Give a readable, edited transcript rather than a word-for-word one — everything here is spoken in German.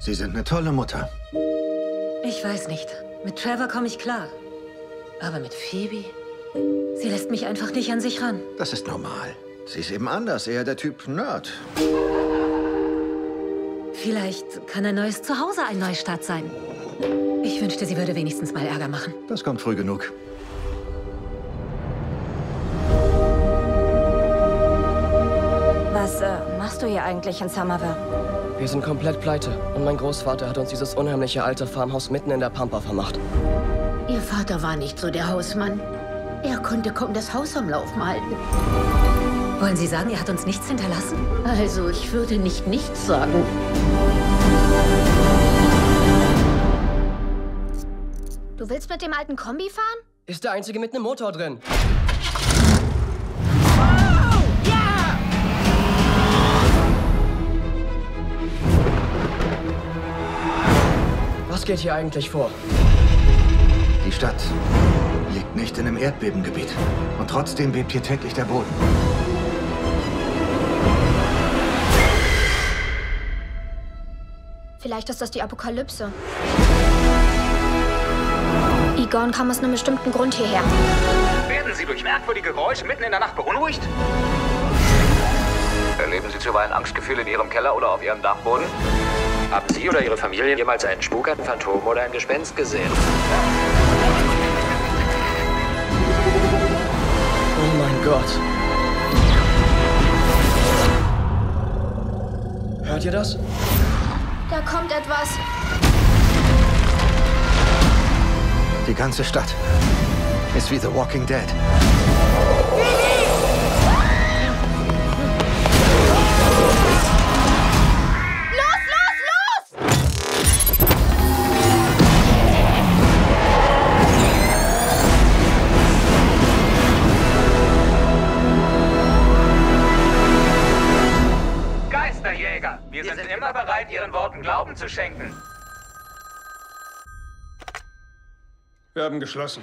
Sie sind eine tolle Mutter. Ich weiß nicht. Mit Trevor komme ich klar. Aber mit Phoebe? Sie lässt mich einfach nicht an sich ran. Das ist normal. Sie ist eben anders, eher der Typ Nerd. Vielleicht kann ein neues Zuhause ein Neustart sein. Ich wünschte, sie würde wenigstens mal Ärger machen. Das kommt früh genug. Was machst du hier eigentlich in Summerville? Wir sind komplett pleite. Und mein Großvater hat uns dieses unheimliche alte Farmhaus mitten in der Pampa vermacht. Ihr Vater war nicht so der Hausmann. Er konnte kaum das Haus am Laufen halten. Wollen Sie sagen, er hat uns nichts hinterlassen? Also, ich würde nicht nichts sagen. Du willst mit dem alten Kombi fahren? Ist der einzige mit einem Motor drin. Wow! Yeah! Was geht hier eigentlich vor? Die Stadt liegt nicht in einem Erdbebengebiet. Und trotzdem bebt hier täglich der Boden. Vielleicht ist das die Apokalypse. Egon kam aus einem bestimmten Grund hierher. Werden Sie durch merkwürdige Geräusche mitten in der Nacht beunruhigt? Erleben Sie zuweilen Angstgefühle in Ihrem Keller oder auf Ihrem Dachboden? Haben Sie oder Ihre Familie jemals einen Spuk, ein Phantom oder ein Gespenst gesehen? Oh mein Gott. Hört ihr das? Da kommt etwas. Die ganze Stadt ist wie The Walking Dead. Los, los, los! Geisterjäger, wir sind immer bereit, Ihren Worten Glauben zu schenken. Wir haben geschlossen.